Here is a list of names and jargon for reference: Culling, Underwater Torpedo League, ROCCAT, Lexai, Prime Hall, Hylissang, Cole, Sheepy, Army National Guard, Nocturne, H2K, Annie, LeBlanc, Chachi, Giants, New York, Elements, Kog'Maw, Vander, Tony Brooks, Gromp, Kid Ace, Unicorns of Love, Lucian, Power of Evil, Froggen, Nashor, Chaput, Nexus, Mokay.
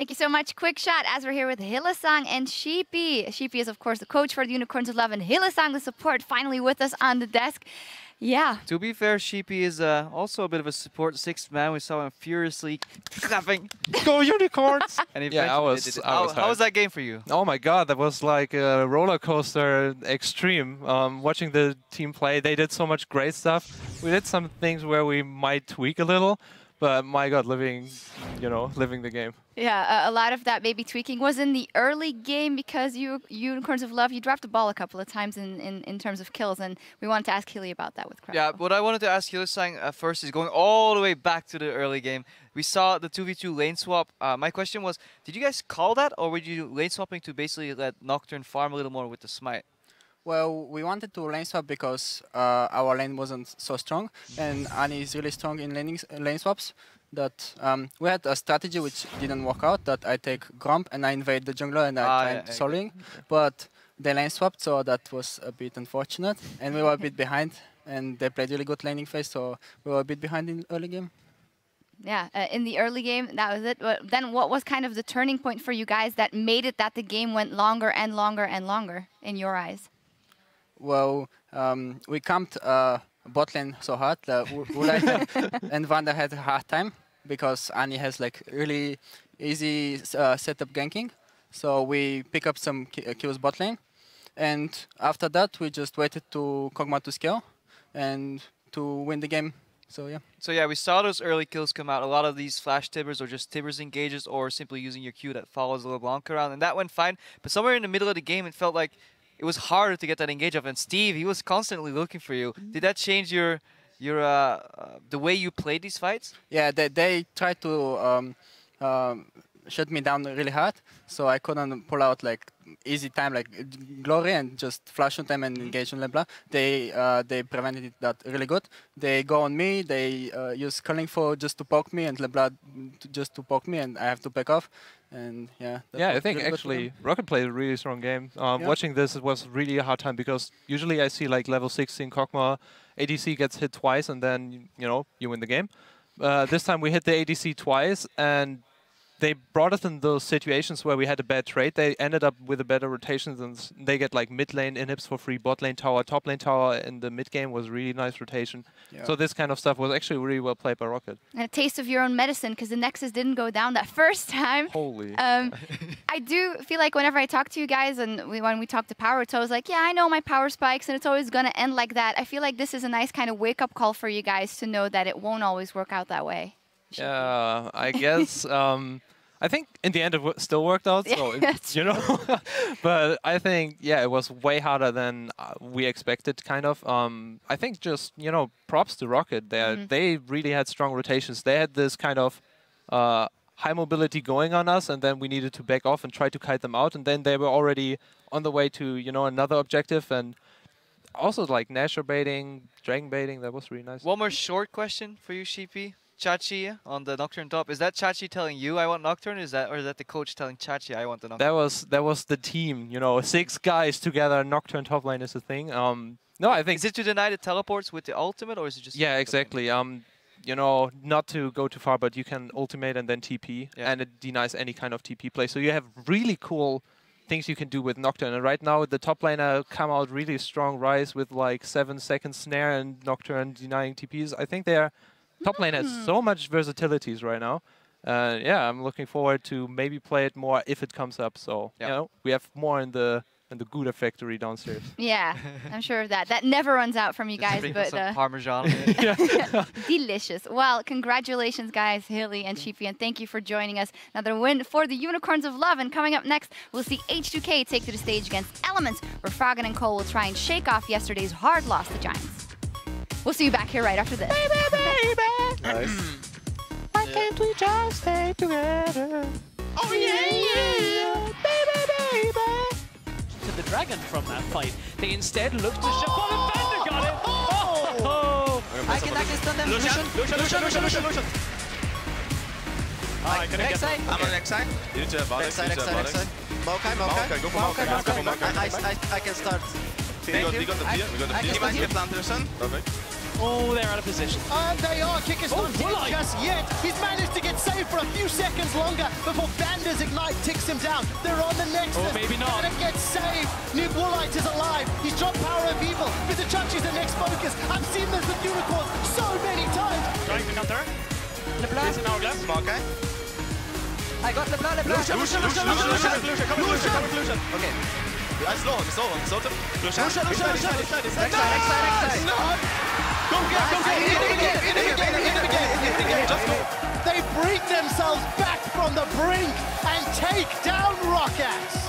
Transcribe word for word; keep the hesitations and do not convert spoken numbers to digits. Thank you so much. Quick shot as we're here with Hylissang and Sheepy. Sheepy is, of course, the coach for the Unicorns of Love, and Hylissang, the support, finally with us on the desk. Yeah. To be fair, Sheepy is uh, also a bit of a support sixth man. We saw him furiously clapping, go Unicorns! And yeah, I was, did it. I was how, how was that game for you? Oh my god, that was like a roller coaster extreme. Um, watching the team play, they did so much great stuff. We did some things where we might tweak a little. But my god, living, you know, living the game. Yeah, a lot of that maybe tweaking was in the early game because you, Unicorns of Love, you dropped the ball a couple of times in, in, in terms of kills, and we wanted to ask Hilly about that with Crowd. Yeah, what I wanted to ask Hylissang uh, first is going all the way back to the early game. We saw the two v two lane swap. Uh, my question was, did you guys call that, or were you lane swapping to basically let Nocturne farm a little more with the smite? Well, we wanted to lane swap because uh, our lane wasn't so strong, and Annie is really strong in laning, lane swaps. That um, we had a strategy which didn't work out, that I take Gromp and I invade the jungler and I ah, find yeah, Soling, yeah. But they lane swapped, so that was a bit unfortunate, and we were a bit behind, and they played really good laning phase, so we were a bit behind in early game. Yeah, uh, in the early game, that was it. But then what was kind of the turning point for you guys that made it that the game went longer and longer and longer in your eyes? Well, um, we camped uh, bot lane so hard that uh, and Vander had a hard time because Annie has like really easy uh, setup ganking. So we pick up some ki kills bot lane, and after that we just waited to Kog'Maw to scale and to win the game. So yeah. So yeah, we saw those early kills come out. A lot of these flash tibbers or just tibbers engages or simply using your Q that follows LeBlanc around, and that went fine. But somewhere in the middle of the game, it felt like it was harder to get that engage off, and Steve, he was constantly looking for you. Did that change your, your uh, uh, the way you played these fights? Yeah, they, they tried to um, um, shut me down really hard, so I couldn't pull out like easy time, like glory, and just flash on them and engage on LeBlanc. They uh, they prevented that really good. They go on me. They uh, use Culling for just to poke me, and LeBlanc just to poke me, and I have to back off. And yeah, yeah, I think really actually ROCCAT played a really strong game. Um, yeah. Watching this, it was really a hard time because usually I see like level sixteen Kog'Maw, A D C gets hit twice and then, you know, you win the game. Uh, this time we hit the A D C twice, and they brought us in those situations where we had a bad trade. They ended up with a better rotation, and they get like mid lane inhibs for free, bot lane tower, top lane tower in the mid game was really nice rotation. Yeah. So this kind of stuff was actually really well played by ROCCAT. And a taste of your own medicine, because the Nexus didn't go down that first time. Holy. Um, I do feel like whenever I talk to you guys, and we, when we talk to Power, it's always like, yeah, I know my power spikes, and it's always going to end like that. I feel like this is a nice kind of wake-up call for you guys to know that it won't always work out that way. Yeah, I guess. um, I think in the end it still worked out, so it, you know. But I think, yeah, it was way harder than uh, we expected, kind of. Um, I think just, you know, props to ROCCAT. They, mm-hmm. they really had strong rotations. They had this kind of uh, high mobility going on us, and then we needed to back off and try to kite them out. And then they were already on the way to, you know, another objective. And also, like, Nashor baiting, dragon baiting, that was really nice. One more short question for you, Sheepy. Chachi on the Nocturne top. Is that Chachi telling you I want Nocturne? Is that, or is that the coach telling Chachi I want the Nocturne? That was that was the team, you know, six guys together. Nocturne top lane is the thing. Um, no, I think is it to deny the teleports with the ultimate, or is it just yeah, exactly. Um, you know, not to go too far, but you can ultimate and then T P, yeah. And it denies any kind of T P play. So you have really cool things you can do with Nocturne. And right now the top laner come out really strong, Rise with like seven second snare and Nocturne denying T Ps. I think they're top lane has so much versatilities right now. Uh, yeah, I'm looking forward to maybe play it more if it comes up. So, yep. You know, we have more in the in the Gouda factory downstairs. Yeah, I'm sure of that. That never runs out from you guys. But some uh, Parmesan. Delicious. Well, congratulations, guys, Hilly and Sheepy, and thank you for joining us. Another win for the Unicorns of Love. And coming up next, we'll see H two K take to the stage against Elements, where Froggen and Cole will try and shake off yesterday's hard loss to Giants. We'll see you back here right after this. Baby, baby. Nice. Why yeah. can't we just stay together? Oh yeah, yeah, baby, baby. To the dragon from that fight, they instead look to Chaput oh. and Vander got it. Oh, oh. oh. oh. I can, I can stun them. Lucian, Lucian, Lucian, Lucian, Lucian, Lucian. I couldn't get them. I'm on Lexai. You two have Lexai, Lexai, Lexai. Mokay, Mokay, go for Mokay, go for Mokay. I can start. Thank you. We got the beer. We got the beer. Perfect. Oh, they're out of position. And they are. Kick is oh, not dead just yet. He's managed to get saved for a few seconds longer before Vander's Ignite ticks him down. They're on the Nexus. Oh, maybe not. And it gets saved. New Bullite is alive. He's dropped Power of Evil. Vizicsacsi's the next focus. I've seen this with Unicorns so many times. Trying to counter. LeBlanc. This is Mokay. I got LeBlanc, LeBlanc. Lucian, Lucian, Lucian, Lucian, Lucian. Come with Lucian, come with Lucian. Okay. I slow him, I slow him, I slow him. Lucian, Lucian, Lucian. Lexai, Lexai, Lexai. No! Go get, go get, in it again, in it again, in it again, in it again, just go. They bring themselves back from the brink and take down ROCCAT.